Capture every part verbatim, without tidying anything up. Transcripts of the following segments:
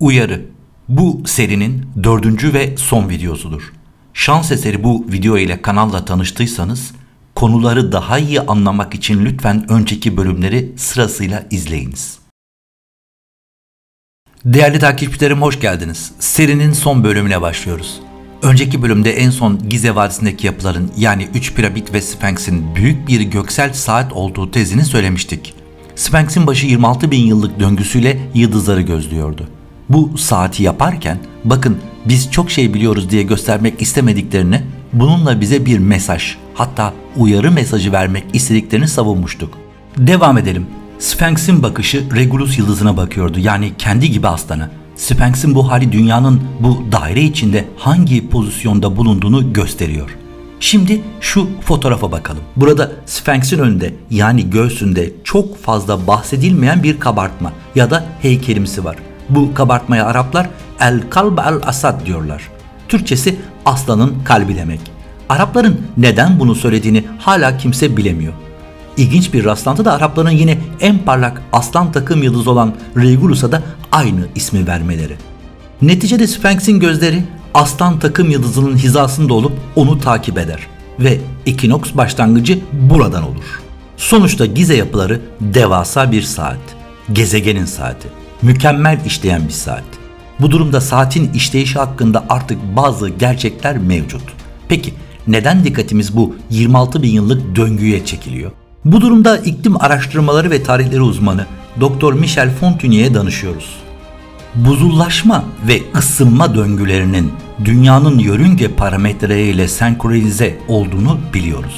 Uyarı: bu serinin dördüncü ve son videosudur. Şans eseri bu video ile kanalla tanıştıysanız, konuları daha iyi anlamak için lütfen önceki bölümleri sırasıyla izleyiniz. Değerli takipçilerim, hoş geldiniz. Serinin son bölümüne başlıyoruz. Önceki bölümde en son Gize Vadisi'ndeki yapıların, yani üç piramit ve Sphinx'in büyük bir göksel saat olduğu tezini söylemiştik. Sphinx'in başı yirmi altı bin yıllık döngüsüyle yıldızları gözlüyordu. Bu saati yaparken, bakın biz çok şey biliyoruz diye göstermek istemediklerini, bununla bize bir mesaj, hatta uyarı mesajı vermek istediklerini savunmuştuk. Devam edelim. Sphinx'in bakışı Regulus yıldızına bakıyordu, yani kendi gibi aslana. Sphinx'in bu hali dünyanın bu daire içinde hangi pozisyonda bulunduğunu gösteriyor. Şimdi şu fotoğrafa bakalım. Burada Sphinx'in önünde, yani göğsünde çok fazla bahsedilmeyen bir kabartma ya da heykelimsi var. Bu kabartmaya Araplar El Kalba El Asad diyorlar. Türkçesi aslanın kalbi demek. Arapların neden bunu söylediğini hala kimse bilemiyor. İlginç bir rastlantı da Arapların yine en parlak aslan takım yıldızı olan Regulus'a da aynı ismi vermeleri. Neticede Sphinx'in gözleri aslan takım yıldızının hizasında olup onu takip eder ve ekinoks başlangıcı buradan olur. Sonuçta Gize yapıları devasa bir saat, gezegenin saati, mükemmel işleyen bir saat. Bu durumda saatin işleyişi hakkında artık bazı gerçekler mevcut. Peki neden dikkatimiz bu yirmi altı bin yıllık döngüye çekiliyor? Bu durumda iklim araştırmaları ve tarihleri uzmanı Doktor Michel Fontanière'ye danışıyoruz. Buzullaşma ve ısınma döngülerinin dünyanın yörünge parametreleriyle senkronize olduğunu biliyoruz.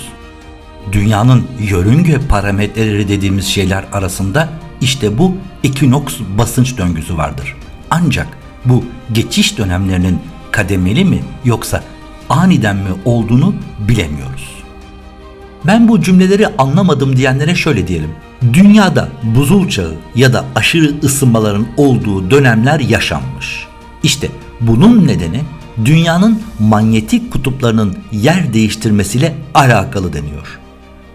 Dünyanın yörünge parametreleri dediğimiz şeyler arasında işte bu ekinoks basınç döngüsü vardır. Ancak bu geçiş dönemlerinin kademeli mi yoksa aniden mi olduğunu bilemiyoruz. Ben bu cümleleri anlamadım diyenlere şöyle diyelim. Dünyada buzul çağı ya da aşırı ısınmaların olduğu dönemler yaşanmış. İşte bunun nedeni dünyanın manyetik kutuplarının yer değiştirmesiyle alakalı deniyor.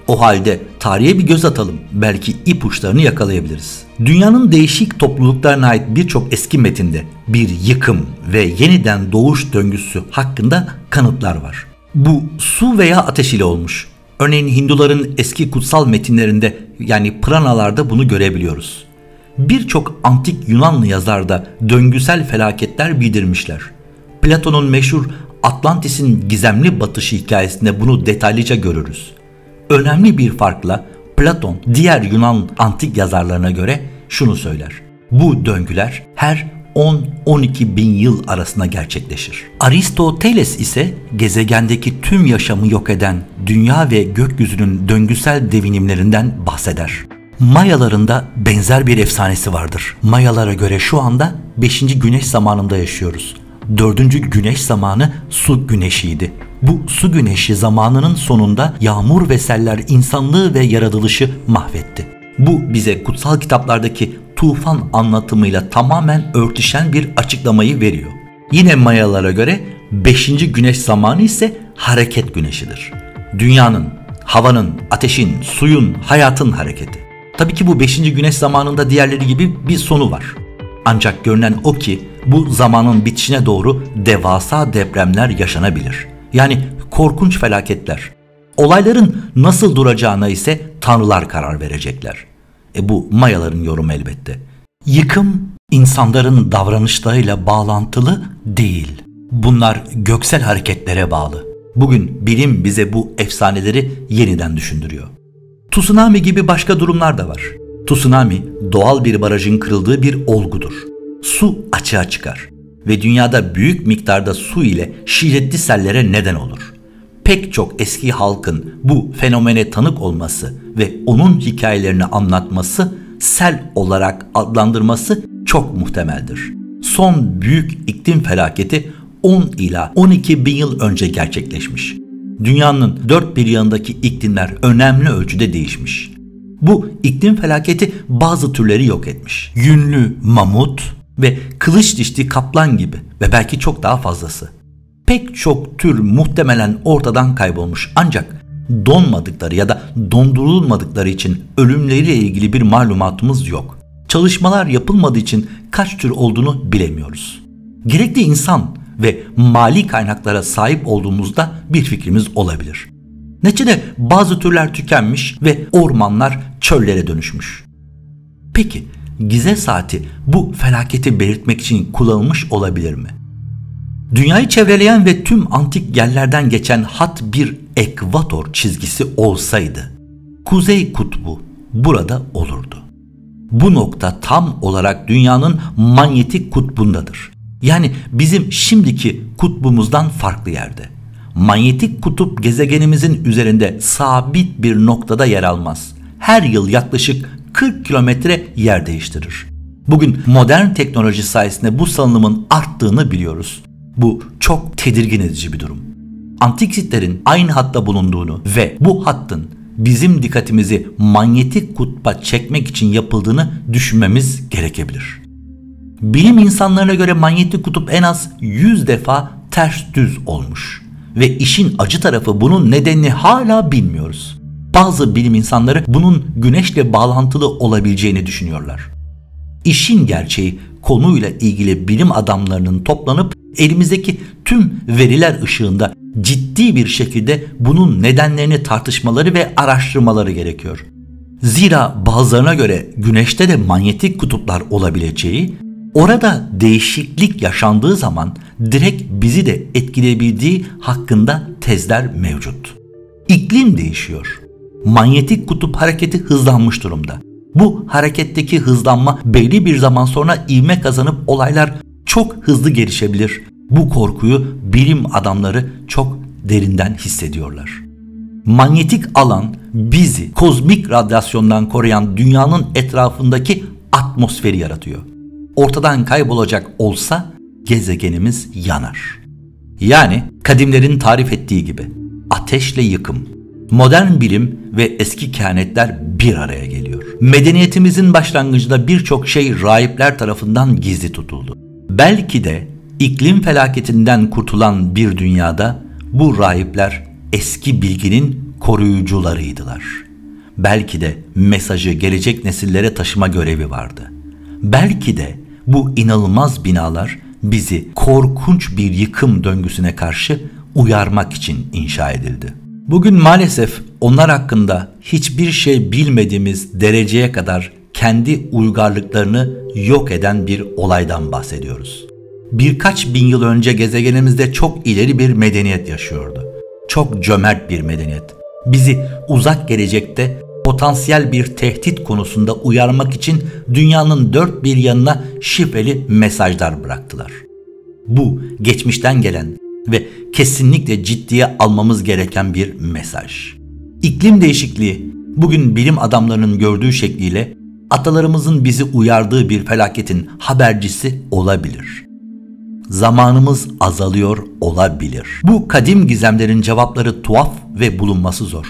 O halde tarihe bir göz atalım, belki ipuçlarını yakalayabiliriz. Dünyanın değişik topluluklarına ait birçok eski metinde bir yıkım ve yeniden doğuş döngüsü hakkında kanıtlar var. Bu su veya ateş ile olmuş. Örneğin Hinduların eski kutsal metinlerinde, yani Puranalarda bunu görebiliyoruz. Birçok antik Yunanlı yazarda döngüsel felaketler bildirmişler. Platon'un meşhur Atlantis'in gizemli batışı hikayesinde bunu detaylıca görürüz. Önemli bir farkla Platon diğer Yunan antik yazarlarına göre şunu söyler. Bu döngüler her on on iki bin yıl arasında gerçekleşir. Aristoteles ise gezegendeki tüm yaşamı yok eden dünya ve gökyüzünün döngüsel devinimlerinden bahseder. Mayaların da benzer bir efsanesi vardır. Mayalara göre şu anda beşinci güneş zamanında yaşıyoruz. dördüncü güneş zamanı su güneşiydi. Bu su güneşi zamanının sonunda yağmur ve seller insanlığı ve yaratılışı mahvetti. Bu bize kutsal kitaplardaki tufan anlatımıyla tamamen örtüşen bir açıklamayı veriyor. Yine Mayalara göre beşinci güneş zamanı ise hareket güneşidir. Dünyanın, havanın, ateşin, suyun, hayatın hareketi. Tabii ki bu beşinci güneş zamanında diğerleri gibi bir sonu var. Ancak görünen o ki bu zamanın bitişine doğru devasa depremler yaşanabilir. Yani korkunç felaketler. Olayların nasıl duracağına ise tanrılar karar verecekler. E bu Mayaların yorumu elbette. Yıkım insanların davranışlarıyla bağlantılı değil. Bunlar göksel hareketlere bağlı. Bugün bilim bize bu efsaneleri yeniden düşündürüyor. Tsunami gibi başka durumlar da var. Tsunami doğal bir barajın kırıldığı bir olgudur. Su açığa çıkar ve dünyada büyük miktarda su ile şiddetli sellere neden olur. Pek çok eski halkın bu fenomene tanık olması ve onun hikayelerini anlatması, sel olarak adlandırması çok muhtemeldir. Son büyük iklim felaketi on ila on iki bin yıl önce gerçekleşmiş. Dünyanın dört bir yanındaki iklimler önemli ölçüde değişmiş. Bu iklim felaketi bazı türleri yok etmiş. Yünlü mamut ve kılıç dişli kaplan gibi ve belki çok daha fazlası. Pek çok tür muhtemelen ortadan kaybolmuş, ancak donmadıkları ya da dondurulmadıkları için ölümleriyle ilgili bir malumatımız yok. çalışmalar yapılmadığı için kaç tür olduğunu bilemiyoruz. Gerekli insan ve mali kaynaklara sahip olduğumuzda bir fikrimiz olabilir. Neticede bazı türler tükenmiş ve ormanlar çöllere dönüşmüş. Peki Gize saati bu felaketi belirtmek için kullanılmış olabilir mi? Dünyayı çevreleyen ve tüm antik yerlerden geçen hat bir ekvator çizgisi olsaydı, Kuzey Kutbu burada olurdu. Bu nokta tam olarak dünyanın manyetik kutbundadır. Yani bizim şimdiki kutbumuzdan farklı yerde. Manyetik kutup gezegenimizin üzerinde sabit bir noktada yer almaz. Her yıl yaklaşık kırk kilometre yer değiştirir. Bugün modern teknoloji sayesinde bu salınımın arttığını biliyoruz. Bu çok tedirgin edici bir durum. Antik sitlerin aynı hatta bulunduğunu ve bu hattın bizim dikkatimizi manyetik kutba çekmek için yapıldığını düşünmemiz gerekebilir. Bilim insanlarına göre manyetik kutup en az yüz defa ters düz olmuş ve işin acı tarafı bunun nedenini hala bilmiyoruz. Bazı bilim insanları bunun güneşle bağlantılı olabileceğini düşünüyorlar. İşin gerçeği, konuyla ilgili bilim adamlarının toplanıp elimizdeki tüm veriler ışığında ciddi bir şekilde bunun nedenlerini tartışmaları ve araştırmaları gerekiyor. Zira bazılarına göre güneşte de manyetik kutuplar olabileceği, orada değişiklik yaşandığı zaman direkt bizi de etkileyebildiği hakkında tezler mevcut. İklim değişiyor. Manyetik kutup hareketi hızlanmış durumda. Bu hareketteki hızlanma belli bir zaman sonra ivme kazanıp olaylar çok hızlı gelişebilir. Bu korkuyu bilim adamları çok derinden hissediyorlar. Manyetik alan bizi kozmik radyasyondan koruyan dünyanın etrafındaki atmosferi yaratıyor. Ortadan kaybolacak olsa gezegenimiz yanar. Yani kadimlerin tarif ettiği gibi ateşle yıkım. Modern bilim ve eski kehanetler bir araya geliyor. Medeniyetimizin başlangıcında birçok şey rahipler tarafından gizli tutuldu. Belki de iklim felaketinden kurtulan bir dünyada bu rahipler eski bilginin koruyucularıydılar. Belki de mesajı gelecek nesillere taşıma görevi vardı. Belki de bu inanılmaz binalar bizi korkunç bir yıkım döngüsüne karşı uyarmak için inşa edildi. Bugün maalesef onlar hakkında hiçbir şey bilmediğimiz dereceye kadar kendi uygarlıklarını yok eden bir olaydan bahsediyoruz. Birkaç bin yıl önce gezegenimizde çok ileri bir medeniyet yaşıyordu. Çok cömert bir medeniyet. Bizi uzak gelecekte potansiyel bir tehdit konusunda uyarmak için dünyanın dört bir yanına şifreli mesajlar bıraktılar. Bu geçmişten gelen ve kesinlikle ciddiye almamız gereken bir mesaj. İklim değişikliği bugün bilim adamlarının gördüğü şekliyle atalarımızın bizi uyardığı bir felaketin habercisi olabilir. Zamanımız azalıyor olabilir. Bu kadim gizemlerin cevapları tuhaf ve bulunması zor.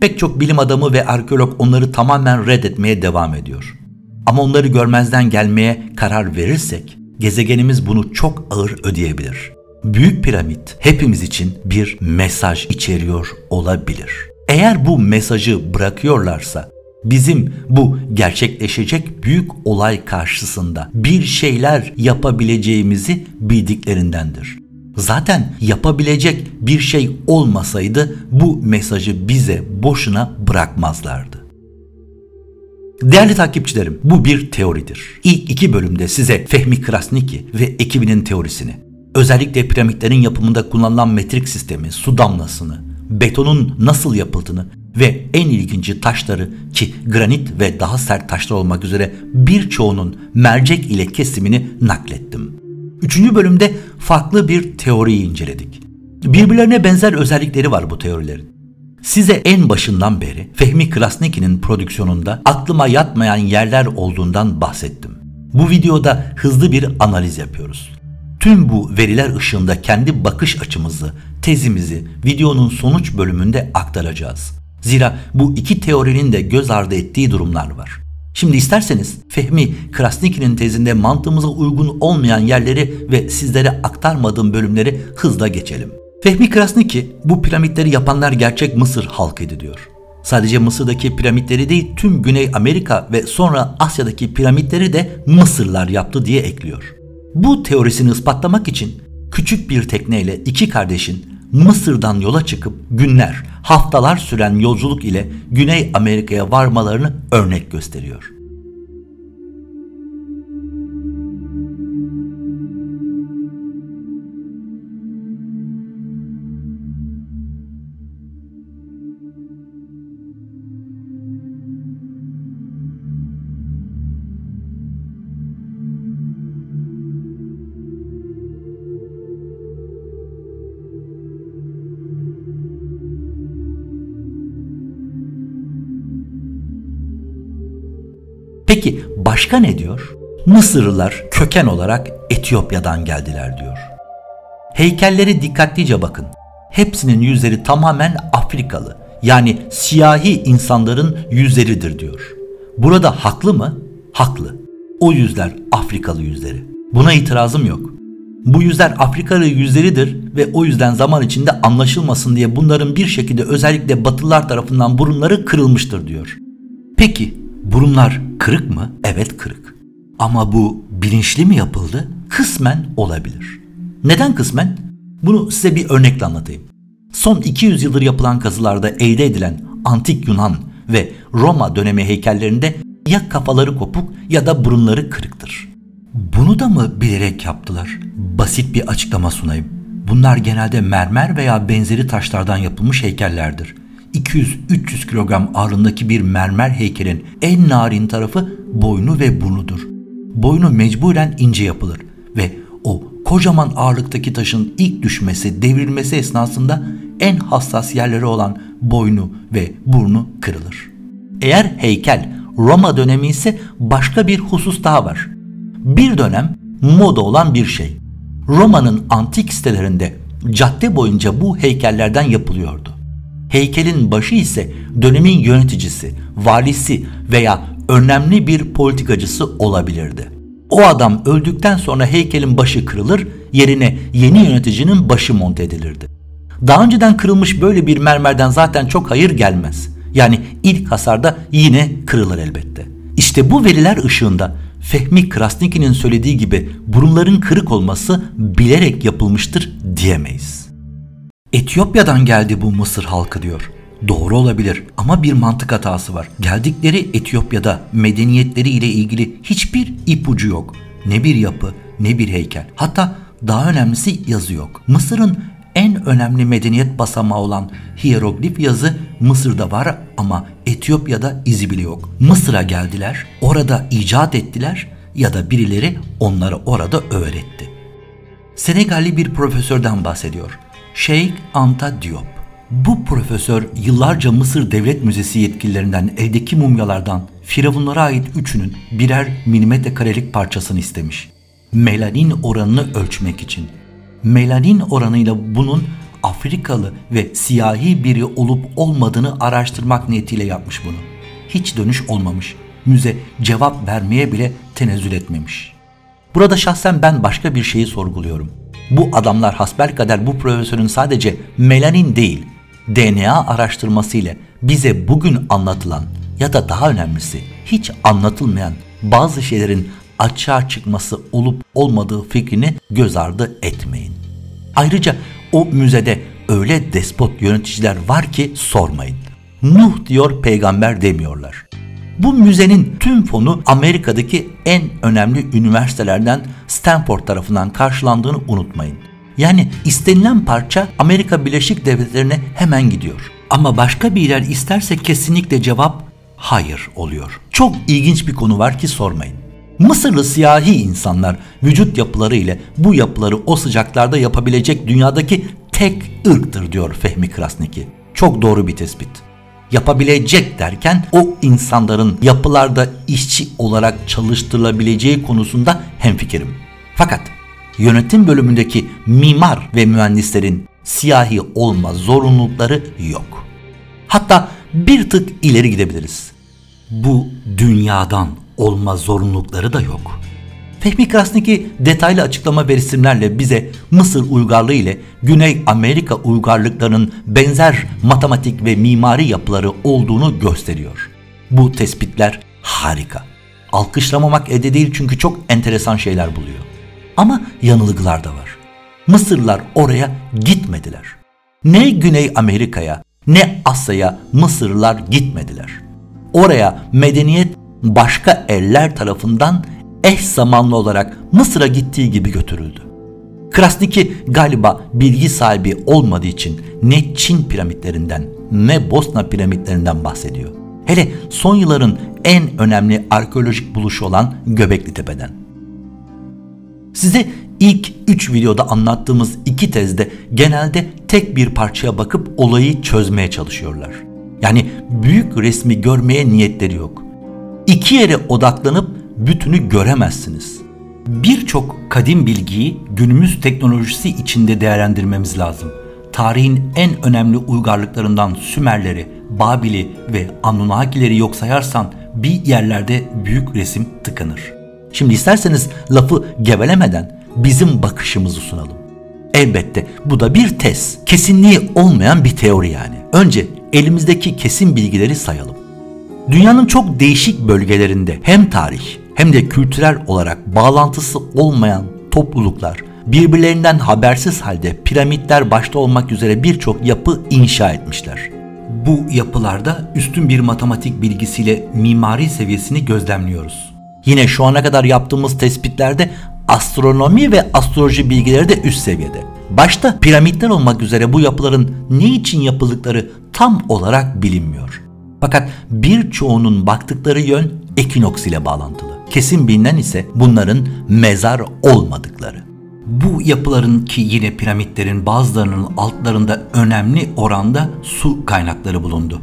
Pek çok bilim adamı ve arkeolog onları tamamen reddetmeye devam ediyor. Ama onları görmezden gelmeye karar verirsek gezegenimiz bunu çok ağır ödeyebilir. Büyük piramit hepimiz için bir mesaj içeriyor olabilir. Eğer bu mesajı bırakıyorlarsa bizim bu gerçekleşecek büyük olay karşısında bir şeyler yapabileceğimizi bildiklerindendir. Zaten yapabilecek bir şey olmasaydı bu mesajı bize boşuna bırakmazlardı. Değerli takipçilerim, bu bir teoridir. İlk iki bölümde size Fehmi Krasniqi ve ekibinin teorisini, özellikle piramitlerin yapımında kullanılan metrik sistemi, su damlasını, betonun nasıl yapıldığını ve en ilginci taşları ki granit ve daha sert taşlar olmak üzere birçoğunun mercek ile kesimini naklettim. Üçüncü bölümde farklı bir teoriyi inceledik. Birbirlerine benzer özellikleri var bu teorilerin. Size en başından beri Fehmi Krasniqi'nin prodüksiyonunda aklıma yatmayan yerler olduğundan bahsettim. Bu videoda hızlı bir analiz yapıyoruz. Tüm bu veriler ışığında kendi bakış açımızı, tezimizi videonun sonuç bölümünde aktaracağız. Zira bu iki teorinin de göz ardı ettiği durumlar var. Şimdi isterseniz Fehmi Krasniqi'nin tezinde mantığımıza uygun olmayan yerleri ve sizlere aktarmadığım bölümleri hızla geçelim. Fehmi Krasniqi bu piramitleri yapanlar gerçek Mısır halkıydı diyor. Sadece Mısır'daki piramitleri değil, tüm Güney Amerika ve sonra Asya'daki piramitleri de Mısırlar yaptı diye ekliyor. Bu teorisini ispatlamak için küçük bir tekneyle iki kardeşin Mısır'dan yola çıkıp günler, haftalar süren yolculuk ile Güney Amerika'ya varmalarını örnek gösteriyor. Peki başka ne diyor? Mısırlılar köken olarak Etiyopya'dan geldiler diyor. Heykellere dikkatlice bakın. Hepsinin yüzleri tamamen Afrikalı, yani siyahi insanların yüzleridir diyor. Burada haklı mı? Haklı. O yüzler Afrikalı yüzleri. Buna itirazım yok. Bu yüzler Afrikalı yüzleridir ve o yüzden zaman içinde anlaşılmasın diye bunların bir şekilde özellikle Batılılar tarafından burunları kırılmıştır diyor. Peki burunlar kırık mı? Evet, kırık. Ama bu bilinçli mi yapıldı? Kısmen olabilir. Neden kısmen? Bunu size bir örnekle anlatayım. Son iki yüz yıldır yapılan kazılarda elde edilen antik Yunan ve Roma dönemi heykellerinde ya kafaları kopuk ya da burunları kırıktır. Bunu da mı bilerek yaptılar? Basit bir açıklama sunayım. Bunlar genelde mermer veya benzeri taşlardan yapılmış heykellerdir. iki yüz üç yüz kilogram ağırlığındaki bir mermer heykelin en narin tarafı boynu ve burnudur. Boynu mecburen ince yapılır ve o kocaman ağırlıktaki taşın ilk düşmesi, devrilmesi esnasında en hassas yerleri olan boynu ve burnu kırılır. Eğer heykel Roma dönemi ise başka bir husus daha var. Bir dönem moda olan bir şey. Roma'nın antik sitelerinde cadde boyunca bu heykellerden yapılıyordu. Heykelin başı ise dönemin yöneticisi, valisi veya önemli bir politikacısı olabilirdi. O adam öldükten sonra heykelin başı kırılır, yerine yeni yöneticinin başı monte edilirdi. Daha önceden kırılmış böyle bir mermerden zaten çok hayır gelmez. Yani ilk hasarda yine kırılır elbette. İşte bu veriler ışığında Fehmi Krasniqi'nin söylediği gibi burunların kırık olması bilerek yapılmıştır diyemeyiz. Etiyopya'dan geldi bu Mısır halkı diyor. Doğru olabilir ama bir mantık hatası var. Geldikleri Etiyopya'da medeniyetleri ile ilgili hiçbir ipucu yok. Ne bir yapı, ne bir heykel. Hatta daha önemlisi yazı yok. Mısır'ın en önemli medeniyet basamağı olan hieroglif yazı Mısır'da var ama Etiyopya'da izi bile yok. Mısır'a geldiler, orada icat ettiler ya da birileri onlara orada öğretti. Senegalli bir profesörden bahsediyor. Şeyh Anta Diop. Bu profesör yıllarca Mısır Devlet Müzesi yetkililerinden eldeki mumyalardan firavunlara ait üçünün birer milimetre karelik parçasını istemiş. Melanin oranını ölçmek için. Melanin oranıyla bunun Afrikalı ve siyahi biri olup olmadığını araştırmak niyetiyle yapmış bunu. Hiç dönüş olmamış. Müze cevap vermeye bile tenezzül etmemiş. Burada şahsen ben başka bir şeyi sorguluyorum. Bu adamlar hasbelkader bu profesörün sadece melanin değil, D N A araştırması ile bize bugün anlatılan ya da daha önemlisi hiç anlatılmayan bazı şeylerin açığa çıkması olup olmadığı fikrini göz ardı etmeyin. Ayrıca o müzede öyle despot yöneticiler var ki sormayın. Nuh diyor, peygamber demiyorlar. Bu müzenin tüm fonu Amerika'daki en önemli üniversitelerden Stanford tarafından karşılandığını unutmayın. Yani istenilen parça Amerika Birleşik Devletleri'ne hemen gidiyor. Ama başka biriler isterse kesinlikle cevap hayır oluyor. Çok ilginç bir konu var ki sormayın. Mısırlı siyahi insanlar vücut yapıları ile bu yapıları o sıcaklarda yapabilecek dünyadaki tek ırktır diyor Fehmi Krasniqi. Çok doğru bir tespit. Yapabilecek derken o insanların yapılarda işçi olarak çalıştırılabileceği konusunda hemfikirim. Fakat yönetim bölümündeki mimar ve mühendislerin siyahi olma zorunlulukları yok. Hatta bir tık ileri gidebiliriz. Bu dünyadan olma zorunlulukları da yok. Fehmi Krasniqi detaylı açıklama ve resimlerle bize Mısır uygarlığı ile Güney Amerika uygarlıklarının benzer matematik ve mimari yapıları olduğunu gösteriyor. Bu tespitler harika. Alkışlamamak elde değil çünkü çok enteresan şeyler buluyor. Ama yanılgılar da var. Mısırlılar oraya gitmediler. Ne Güney Amerika'ya ne Asya'ya Mısırlılar gitmediler. Oraya medeniyet başka eller tarafından eş zamanlı olarak Mısır'a gittiği gibi götürüldü. Krasniqi galiba bilgi sahibi olmadığı için ne Çin piramitlerinden ne Bosna piramitlerinden bahsediyor. Hele son yılların en önemli arkeolojik buluşu olan Göbekli Tepe'den. Size ilk üç videoda anlattığımız iki tezde genelde tek bir parçaya bakıp olayı çözmeye çalışıyorlar. Yani büyük resmi görmeye niyetleri yok. İki yere odaklanıp bütünü göremezsiniz. Birçok kadim bilgiyi günümüz teknolojisi içinde değerlendirmemiz lazım. Tarihin en önemli uygarlıklarından Sümerleri, Babil'i ve Anunnakileri yok sayarsan bir yerlerde büyük resim tıkanır. Şimdi isterseniz lafı gevelemeden bizim bakışımızı sunalım. Elbette bu da bir tez. Kesinliği olmayan bir teori yani. Önce elimizdeki kesin bilgileri sayalım. Dünyanın çok değişik bölgelerinde hem tarih hem de kültürel olarak bağlantısı olmayan topluluklar birbirlerinden habersiz halde piramitler başta olmak üzere birçok yapı inşa etmişler. Bu yapılarda üstün bir matematik bilgisiyle mimari seviyesini gözlemliyoruz. Yine şu ana kadar yaptığımız tespitlerde astronomi ve astroloji bilgileri de üst seviyede. Başta piramitler olmak üzere bu yapıların ne için yapıldıkları tam olarak bilinmiyor. Fakat birçoğunun baktıkları yön ekinoks ile bağlantılı. Kesin bilinen ise bunların mezar olmadıkları. Bu yapıların ki yine piramitlerin bazılarının altlarında önemli oranda su kaynakları bulundu.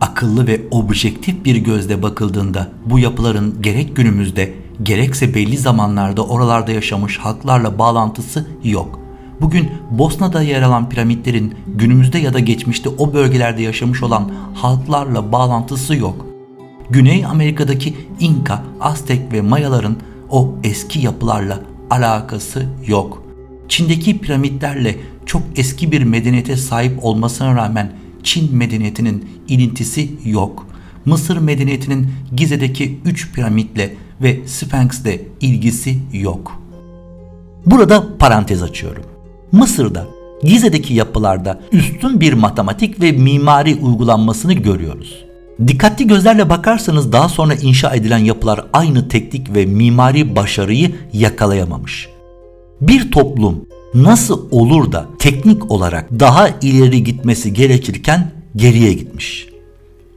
Akıllı ve objektif bir gözle bakıldığında bu yapıların gerek günümüzde gerekse belli zamanlarda oralarda yaşamış halklarla bağlantısı yok. Bugün Bosna'da yer alan piramitlerin günümüzde ya da geçmişte o bölgelerde yaşamış olan halklarla bağlantısı yok. Güney Amerika'daki İnka, Aztek ve Mayaların o eski yapılarla alakası yok. Çin'deki piramitlerle çok eski bir medeniyete sahip olmasına rağmen Çin medeniyetinin ilintisi yok. Mısır medeniyetinin Gize'deki üç piramitle ve Sphinx'le ilgisi yok. Burada parantez açıyorum. Mısır'da, Gize'deki yapılarda üstün bir matematik ve mimari uygulanmasını görüyoruz. Dikkatli gözlerle bakarsanız daha sonra inşa edilen yapılar aynı teknik ve mimari başarıyı yakalayamamış. Bir toplum nasıl olur da teknik olarak daha ileri gitmesi gerekirken geriye gitmiş.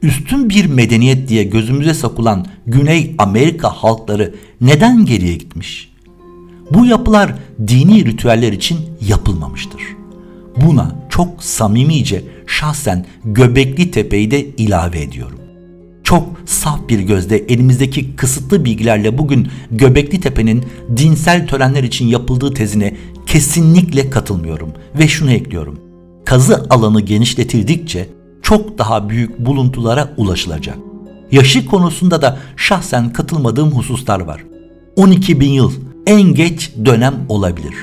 Üstün bir medeniyet diye gözümüze sokulan Güney Amerika halkları neden geriye gitmiş? Bu yapılar dini ritüeller için yapılmamıştır. Buna çok samimice şahsen Göbekli Tepe'yi de ilave ediyorum. Çok saf bir gözle elimizdeki kısıtlı bilgilerle bugün Göbekli Tepe'nin dinsel törenler için yapıldığı tezine kesinlikle katılmıyorum ve şunu ekliyorum. Kazı alanı genişletildikçe çok daha büyük buluntulara ulaşılacak. Yaşı konusunda da şahsen katılmadığım hususlar var. on iki bin yıl en geç dönem olabilir.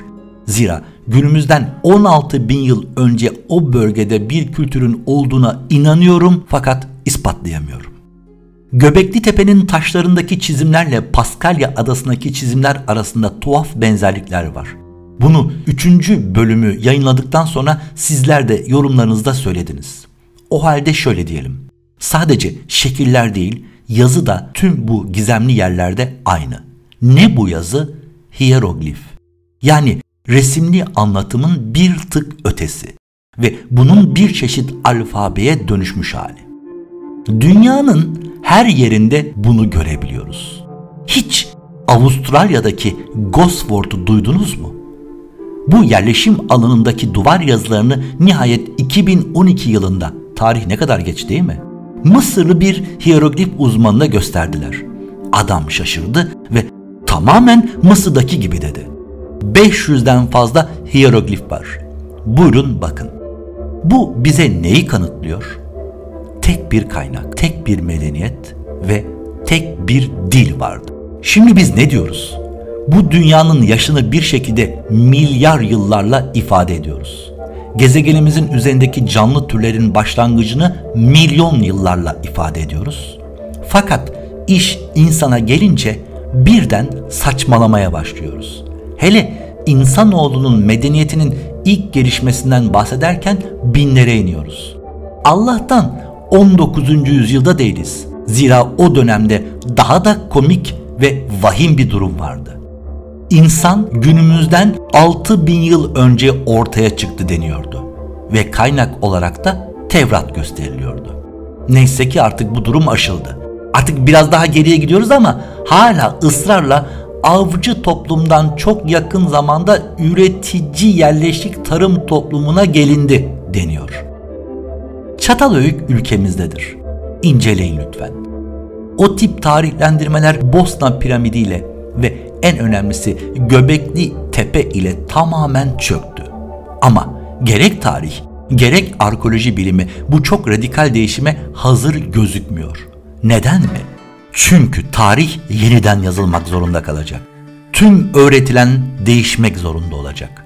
Zira günümüzden on altı bin yıl önce o bölgede bir kültürün olduğuna inanıyorum fakat ispatlayamıyorum. Göbekli Tepe'nin taşlarındaki çizimlerle Paskalya adasındaki çizimler arasında tuhaf benzerlikler var. Bunu üçüncü bölümü yayınladıktan sonra sizler de yorumlarınızda söylediniz. O halde şöyle diyelim. Sadece şekiller değil, yazı da tüm bu gizemli yerlerde aynı. Ne bu yazı? Hieroglif. Yani resimli anlatımın bir tık ötesi ve bunun bir çeşit alfabeye dönüşmüş hali. Dünyanın her yerinde bunu görebiliyoruz. Hiç Avustralya'daki Gosford'u duydunuz mu? Bu yerleşim alanındaki duvar yazılarını nihayet iki bin on iki yılında, tarih ne kadar geç değil mi? Mısırlı bir hieroglif uzmanına gösterdiler. Adam şaşırdı ve tamamen Mısır'daki gibi dedi. beş yüzden fazla hieroglif var. Buyurun bakın. Bu bize neyi kanıtlıyor? Tek bir kaynak, tek bir medeniyet ve tek bir dil vardı. Şimdi biz ne diyoruz? bu dünyanın yaşını bir şekilde milyar yıllarla ifade ediyoruz. Gezegenimizin üzerindeki canlı türlerin başlangıcını milyon yıllarla ifade ediyoruz. Fakat iş insana gelince birden saçmalamaya başlıyoruz. Hele insanoğlunun medeniyetinin ilk gelişmesinden bahsederken binlere iniyoruz. Allah'tan on dokuzuncu yüzyılda değiliz. Zira o dönemde daha da komik ve vahim bir durum vardı. İnsan günümüzden altı bin yıl önce ortaya çıktı deniyordu ve kaynak olarak da Tevrat gösteriliyordu. Neyse ki artık bu durum aşıldı. Artık biraz daha geriye gidiyoruz ama hala ısrarla avcı toplumdan çok yakın zamanda üretici yerleşik tarım toplumuna gelindi deniyor. Çatalhöyük ülkemizdedir. İnceleyin lütfen. O tip tarihlendirmeler Bosna piramidi ile ve en önemlisi Göbekli Tepe ile tamamen çöktü. Ama gerek tarih, gerek arkeoloji bilimi bu çok radikal değişime hazır gözükmüyor. Neden mi? Çünkü tarih yeniden yazılmak zorunda kalacak. Tüm öğretilen değişmek zorunda olacak.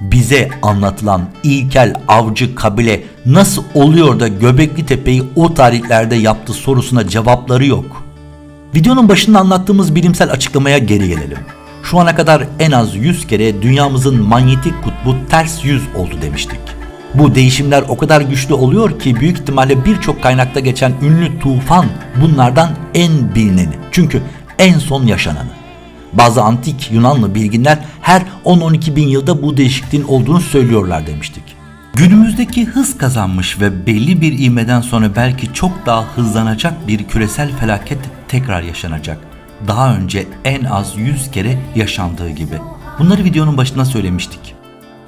Bize anlatılan ilkel avcı kabile nasıl oluyor da Göbekli Tepe'yi o tarihlerde yaptı sorusuna cevapları yok. Videonun başında anlattığımız bilimsel açıklamaya geri gelelim. Şu ana kadar en az yüz kere dünyamızın manyetik kutbu ters yüz oldu demiştik. Bu değişimler o kadar güçlü oluyor ki büyük ihtimalle birçok kaynakta geçen ünlü tufan bunlardan en bilineni. Çünkü en son yaşananı. Bazı antik Yunanlı bilginler her on on iki bin yılda bu değişikliğin olduğunu söylüyorlar demiştik. Günümüzdeki hız kazanmış ve belli bir ivmeden sonra belki çok daha hızlanacak bir küresel felaket tekrar yaşanacak. Daha önce en az yüz kere yaşandığı gibi. Bunları videonun başında söylemiştik.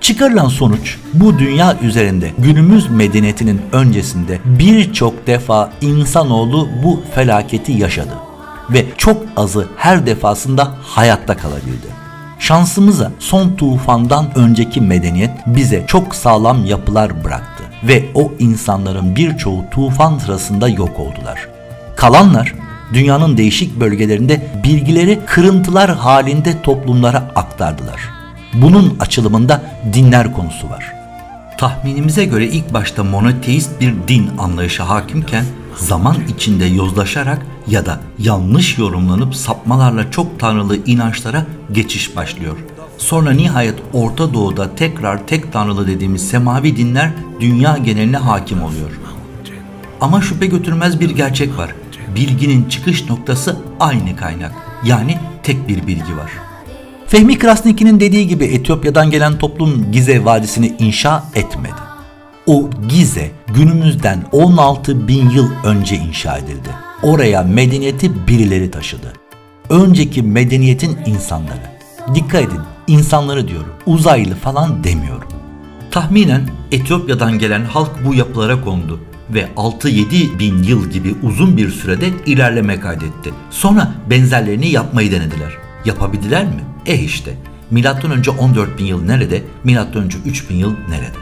Çıkarılan sonuç bu dünya üzerinde günümüz medeniyetinin öncesinde birçok defa insanoğlu bu felaketi yaşadı. Ve çok azı her defasında hayatta kalabildi. Şansımıza son tufandan önceki medeniyet bize çok sağlam yapılar bıraktı. Ve o insanların birçoğu tufan sırasında yok oldular. Kalanlar dünyanın değişik bölgelerinde bilgileri kırıntılar halinde toplumlara aktardılar. Bunun açılımında dinler konusu var. Tahminimize göre ilk başta monoteist bir din anlayışı hakimken zaman içinde yozlaşarak ya da yanlış yorumlanıp sapmalarla çok tanrılı inançlara geçiş başlıyor. Sonra nihayet Orta Doğu'da tekrar tek tanrılı dediğimiz semavi dinler dünya geneline hakim oluyor. Ama şüphe götürmez bir gerçek var. Bilginin çıkış noktası aynı kaynak. Yani tek bir bilgi var. Fehmi Krasniqi'nin dediği gibi Etiyopya'dan gelen toplum Gize Vadisi'ni inşa etmedi. O Gize günümüzden on altı bin yıl önce inşa edildi. Oraya medeniyeti birileri taşıdı. Önceki medeniyetin insanları. Dikkat edin, insanları diyorum, uzaylı falan demiyorum. Tahminen Etiyopya'dan gelen halk bu yapılara kondu ve altı yedi bin yıl gibi uzun bir sürede ilerleme kaydetti. Sonra benzerlerini yapmayı denediler. Yapabildiler mi? Eh işte. Milattan önce on dört bin yıl nerede? Milattan önce üç bin yıl nerede?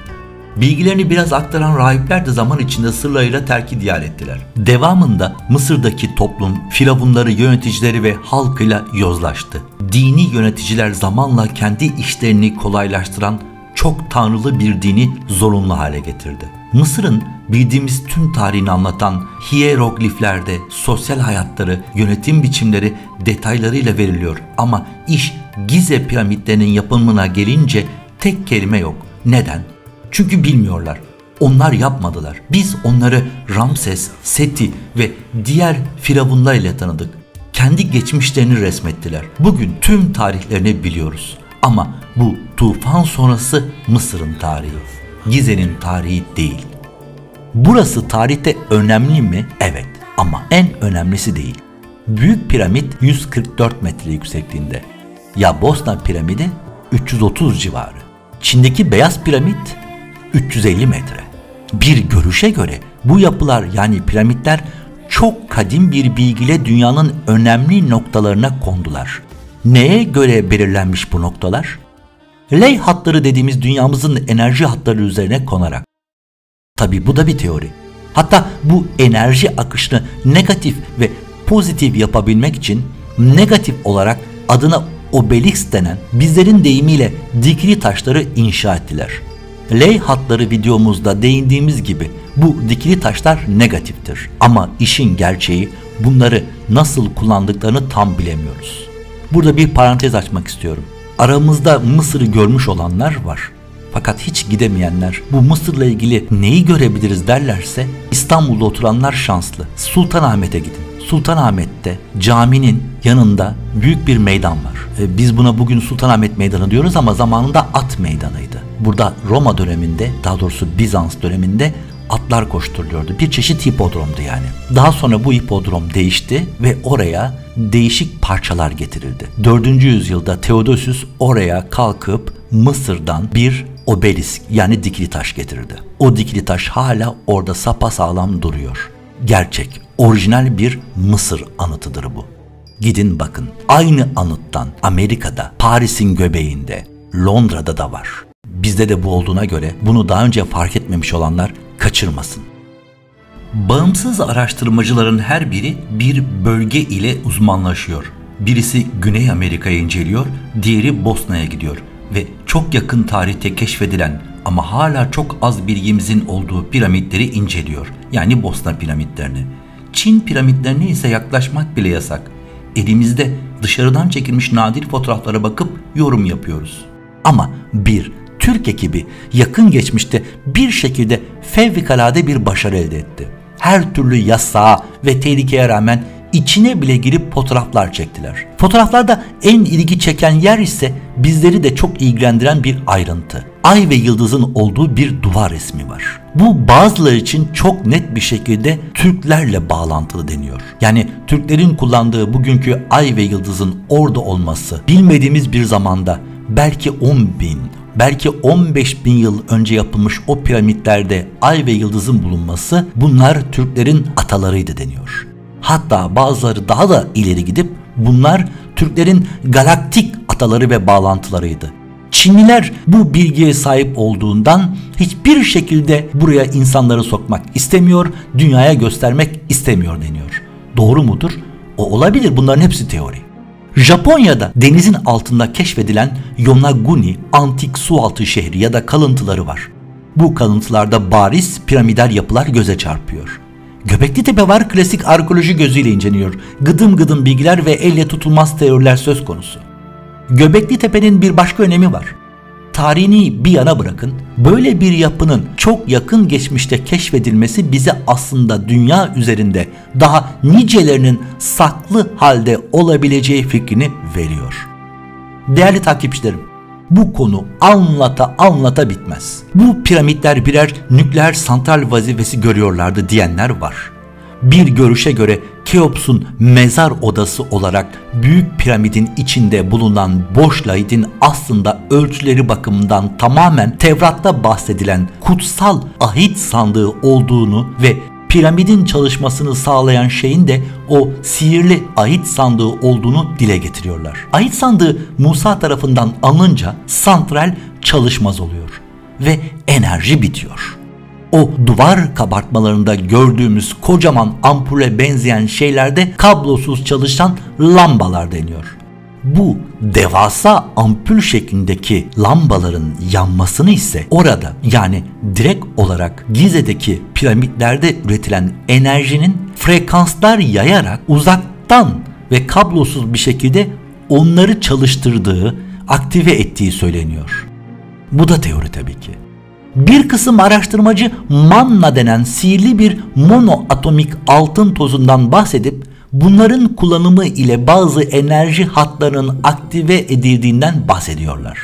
Bilgilerini biraz aktaran rahipler de zaman içinde sırlarıyla terk-i diyar ettiler. Devamında Mısır'daki toplum, firavunları, yöneticileri ve halkıyla yozlaştı. Dini yöneticiler zamanla kendi işlerini kolaylaştıran çok tanrılı bir dini zorunlu hale getirdi. Mısır'ın bildiğimiz tüm tarihini anlatan hiyerogliflerde sosyal hayatları, yönetim biçimleri detaylarıyla veriliyor. Ama iş Gize piramitlerinin yapımına gelince tek kelime yok. Neden? Çünkü bilmiyorlar. Onlar yapmadılar. Biz onları Ramses, Seti ve diğer firavunlar ile tanıdık. Kendi geçmişlerini resmettiler. Bugün tüm tarihlerini biliyoruz. Ama bu tufan sonrası Mısır'ın tarihi. Gize'nin tarihi değil. Burası tarihte önemli mi? Evet. Ama en önemlisi değil. Büyük piramit yüz kırk dört metre yüksekliğinde. Ya Bosna piramidi üç yüz otuz civarı. Çin'deki beyaz piramit üç yüz elli metre. Bir görüşe göre bu yapılar yani piramitler çok kadim bir bilgiyle dünyanın önemli noktalarına kondular. Neye göre belirlenmiş bu noktalar? Ley hatları dediğimiz dünyamızın enerji hatları üzerine konarak. Tabi bu da bir teori. Hatta bu enerji akışını negatif ve pozitif yapabilmek için negatif olarak adına obeliks denen bizlerin deyimiyle dikili taşları inşa ettiler. Ley hatları videomuzda değindiğimiz gibi bu dikili taşlar negatiftir. Ama işin gerçeği bunları nasıl kullandıklarını tam bilemiyoruz. Burada bir parantez açmak istiyorum. Aramızda Mısır'ı görmüş olanlar var. Fakat hiç gidemeyenler bu Mısır'la ilgili neyi görebiliriz derlerse İstanbul'da oturanlar şanslı. Sultanahmet'e gidin. Sultanahmet'te caminin yanında büyük bir meydan var. E, biz buna bugün Sultanahmet Meydanı diyoruz ama zamanında at meydanıydı. Burada Roma döneminde, daha doğrusu Bizans döneminde atlar koşturuluyordu. Bir çeşit hipodromdu yani. Daha sonra bu hipodrom değişti ve oraya değişik parçalar getirildi. dördüncü yüzyılda Theodosius oraya kalkıp Mısır'dan bir obelisk yani dikili taş getirdi. O dikili taş hala orada sapasağlam duruyor. Gerçek, orijinal bir Mısır anıtıdır bu. Gidin bakın. Aynı anıttan Amerika'da, Paris'in göbeğinde, Londra'da da var. Bizde de bu olduğuna göre bunu daha önce fark etmemiş olanlar kaçırmasın. Bağımsız araştırmacıların her biri bir bölge ile uzmanlaşıyor. Birisi Güney Amerika'yı inceliyor, diğeri Bosna'ya gidiyor ve çok yakın tarihte keşfedilen ama hala çok az bilgimizin olduğu piramitleri inceliyor. Yani Bosna piramitlerini. Çin piramitlerine ise yaklaşmak bile yasak. Elimizde dışarıdan çekilmiş nadir fotoğraflara bakıp yorum yapıyoruz. Ama bir Türk ekibi yakın geçmişte bir şekilde fevkalade bir başarı elde etti. Her türlü yasağa ve tehlikeye rağmen içine bile girip fotoğraflar çektiler. Fotoğraflarda en ilgi çeken yer ise bizleri de çok ilgilendiren bir ayrıntı. Ay ve yıldızın olduğu bir duvar resmi var. Bu bazıları için çok net bir şekilde Türklerle bağlantılı deniyor. Yani Türklerin kullandığı bugünkü ay ve yıldızın orada olması bilmediğimiz bir zamanda belki on bin, belki on beş bin yıl önce yapılmış o piramitlerde ay ve yıldızın bulunması bunlar Türklerin atalarıydı deniyor. Hatta bazıları daha da ileri gidip bunlar Türklerin galaktik ataları ve bağlantılarıydı. Çinliler bu bilgiye sahip olduğundan hiçbir şekilde buraya insanları sokmak istemiyor, dünyaya göstermek istemiyor deniyor. Doğru mudur? O olabilir. Bunların hepsi teori. Japonya'da denizin altında keşfedilen Yonaguni antik sualtı şehri ya da kalıntıları var. Bu kalıntılarda bariz piramidal yapılar göze çarpıyor. Göbekli Tepe var, klasik arkeoloji gözüyle inceleniyor. Gıdım gıdım bilgiler ve elle tutulmaz teoriler söz konusu. Göbekli Tepe'nin bir başka önemi var. Tarihini bir yana bırakın, böyle bir yapının çok yakın geçmişte keşfedilmesi bize aslında dünya üzerinde daha nicelerinin saklı halde olabileceği fikrini veriyor. Değerli takipçilerim, bu konu anlata anlata bitmez. Bu piramitler birer nükleer santral vazifesi görüyorlardı diyenler var. Bir görüşe göre Keops'un mezar odası olarak Büyük Piramidin içinde bulunan boş lahidin aslında ölçüleri bakımından tamamen Tevrat'ta bahsedilen kutsal ahit sandığı olduğunu ve piramidin çalışmasını sağlayan şeyin de o sihirli ahit sandığı olduğunu dile getiriyorlar. Ahit sandığı Musa tarafından alınca santral çalışmaz oluyor ve enerji bitiyor. O duvar kabartmalarında gördüğümüz kocaman ampule benzeyen şeylerde kablosuz çalışan lambalar deniyor. Bu devasa ampul şeklindeki lambaların yanmasını ise orada yani direkt olarak Gize'deki piramitlerde üretilen enerjinin frekanslar yayarak uzaktan ve kablosuz bir şekilde onları çalıştırdığı, aktive ettiği söyleniyor. Bu da teori tabii ki. Bir kısım araştırmacı manna denen sihirli bir monoatomik altın tozundan bahsedip bunların kullanımı ile bazı enerji hatlarının aktive edildiğinden bahsediyorlar.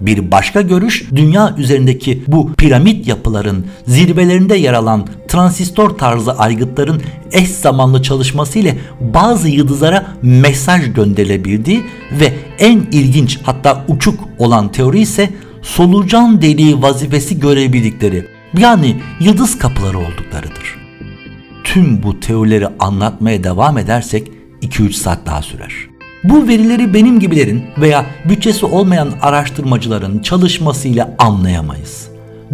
Bir başka görüş dünya üzerindeki bu piramit yapıların zirvelerinde yer alan transistör tarzı aygıtların eş zamanlı çalışması ile bazı yıldızlara mesaj gönderilebildiği ve en ilginç hatta uçuk olan teori ise solucan deliği vazifesi görebildikleri yani yıldız kapıları olduklarıdır. Tüm bu teorileri anlatmaya devam edersek iki üç saat daha sürer. Bu verileri benim gibilerin veya bütçesi olmayan araştırmacıların çalışmasıyla anlayamayız.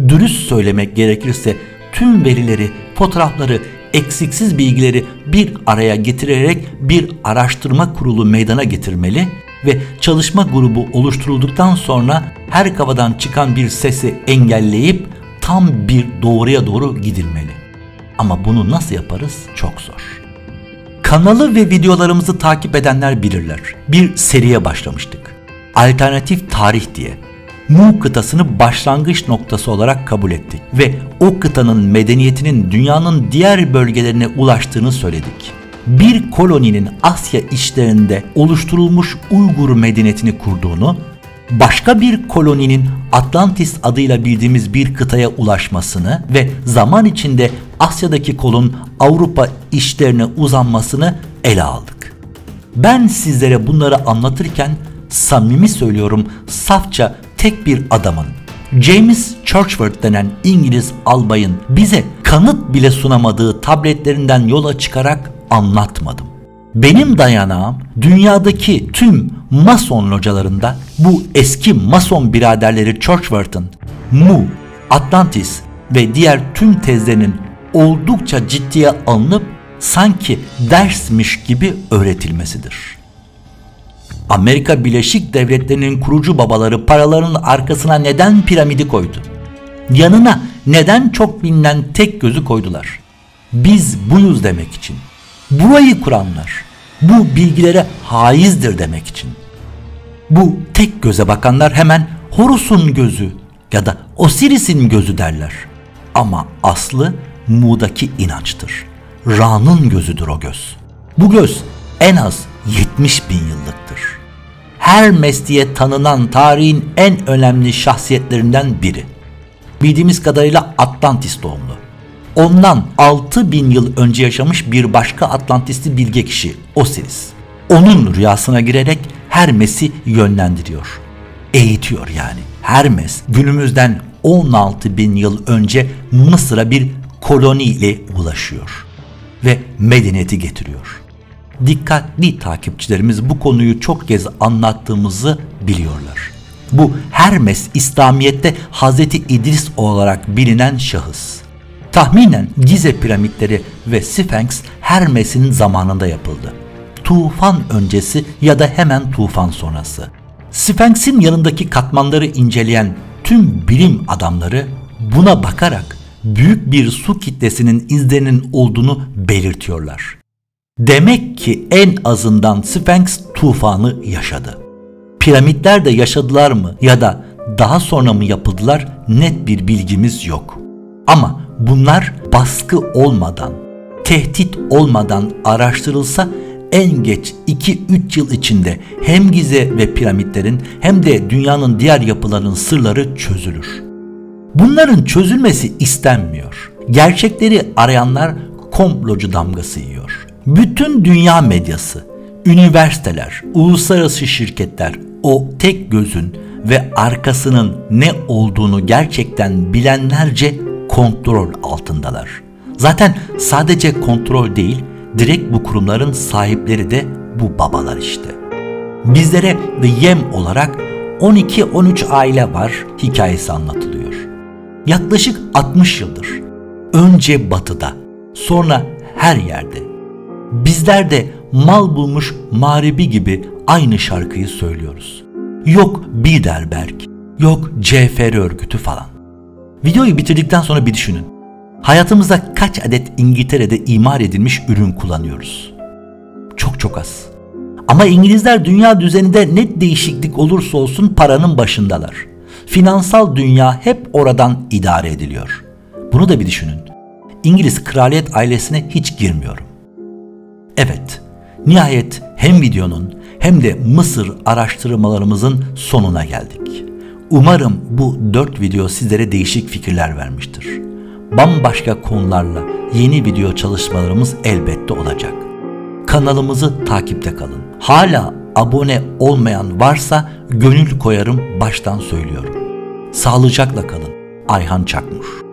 Dürüst söylemek gerekirse tüm verileri, fotoğrafları, eksiksiz bilgileri bir araya getirerek bir araştırma kurulu meydana getirmeli ve çalışma grubu oluşturulduktan sonra her kafadan çıkan bir sesi engelleyip tam bir doğruya doğru gidilmeli. Ama bunu nasıl yaparız? Çok zor. Kanalı ve videolarımızı takip edenler bilirler. Bir seriye başlamıştık. Alternatif tarih diye. Mu kıtasını başlangıç noktası olarak kabul ettik ve o kıtanın medeniyetinin dünyanın diğer bölgelerine ulaştığını söyledik. Bir koloninin Asya içlerinde oluşturulmuş Uygur medeniyetini kurduğunu, başka bir koloninin Atlantis adıyla bildiğimiz bir kıtaya ulaşmasını ve zaman içinde Asya'daki kolun Avrupa içlerine uzanmasını ele aldık. Ben sizlere bunları anlatırken samimi söylüyorum, safça tek bir adamın, James Churchward denen İngiliz albayın bize kanıt bile sunamadığı tabletlerinden yola çıkarak anlatmadım. Benim dayanağım dünyadaki tüm Mason localarında bu eski Mason biraderleri Churchward'ın Mu, Atlantis ve diğer tüm tezlerinin oldukça ciddiye alınıp sanki dersmiş gibi öğretilmesidir. Amerika Birleşik Devletleri'nin kurucu babaları paralarının arkasına neden piramidi koydu? Yanına neden çok bilinen tek gözü koydular? Biz buyuz demek için. Burayı kuranlar bu bilgilere haizdir demek için. Bu tek göze bakanlar hemen Horus'un gözü ya da Osiris'in gözü derler. Ama aslı Mu'daki inançtır. Ra'nın gözüdür o göz. Bu göz en az yetmiş bin yıllıktır. Hermes diye tanınan tarihin en önemli şahsiyetlerinden biri. Bildiğimiz kadarıyla Atlantis doğumlu. Ondan altı bin yıl önce yaşamış bir başka Atlantisli bilge kişi Osiris. Onun rüyasına girerek Hermes'i yönlendiriyor. Eğitiyor yani. Hermes günümüzden on altı bin yıl önce Mısır'a bir koloni ile ulaşıyor ve medeniyeti getiriyor. Dikkatli takipçilerimiz bu konuyu çok kez anlattığımızı biliyorlar. Bu Hermes İslamiyet'te Hz. İdris olarak bilinen şahıs. Tahminen Gize piramitleri ve Sphinx Hermes'in zamanında yapıldı. Tufan öncesi ya da hemen tufan sonrası. Sphinx'in yanındaki katmanları inceleyen tüm bilim adamları buna bakarak büyük bir su kitlesinin izlerinin olduğunu belirtiyorlar. Demek ki en azından Sphinx tufanı yaşadı. Piramitler de yaşadılar mı ya da daha sonra mı yapıldılar, net bir bilgimiz yok. Ama bunlar baskı olmadan, tehdit olmadan araştırılsa en geç iki üç yıl içinde hem Gize ve piramitlerin hem de dünyanın diğer yapılarının sırları çözülür. Bunların çözülmesi istenmiyor. Gerçekleri arayanlar komplocu damgası yiyor. Bütün dünya medyası, üniversiteler, uluslararası şirketler o tek gözün ve arkasının ne olduğunu gerçekten bilenlerce kontrol altındalar. Zaten sadece kontrol değil, direkt bu kurumların sahipleri de bu babalar işte. Bizlere ve yem olarak on iki on üç aile var hikayesi anlatılıyor. Yaklaşık altmış yıldır. Önce batıda, sonra her yerde. Bizler de mal bulmuş mağribi gibi aynı şarkıyı söylüyoruz. Yok Biederberg, yok C F R örgütü falan. Videoyu bitirdikten sonra bir düşünün. Hayatımızda kaç adet İngiltere'de imal edilmiş ürün kullanıyoruz? Çok çok az. Ama İngilizler dünya düzeninde ne değişiklik olursa olsun paranın başındalar. Finansal dünya hep oradan idare ediliyor. Bunu da bir düşünün. İngiliz kraliyet ailesine hiç girmiyorum. Evet, nihayet hem videonun hem de Mısır araştırmalarımızın sonuna geldik. Umarım bu dört video sizlere değişik fikirler vermiştir. Bambaşka konularla yeni video çalışmalarımız elbette olacak. Kanalımızı takipte kalın. Hala abone olmayan varsa gönül koyarım, baştan söylüyorum. Sağlıcakla kalın. Ayhan Çakmur.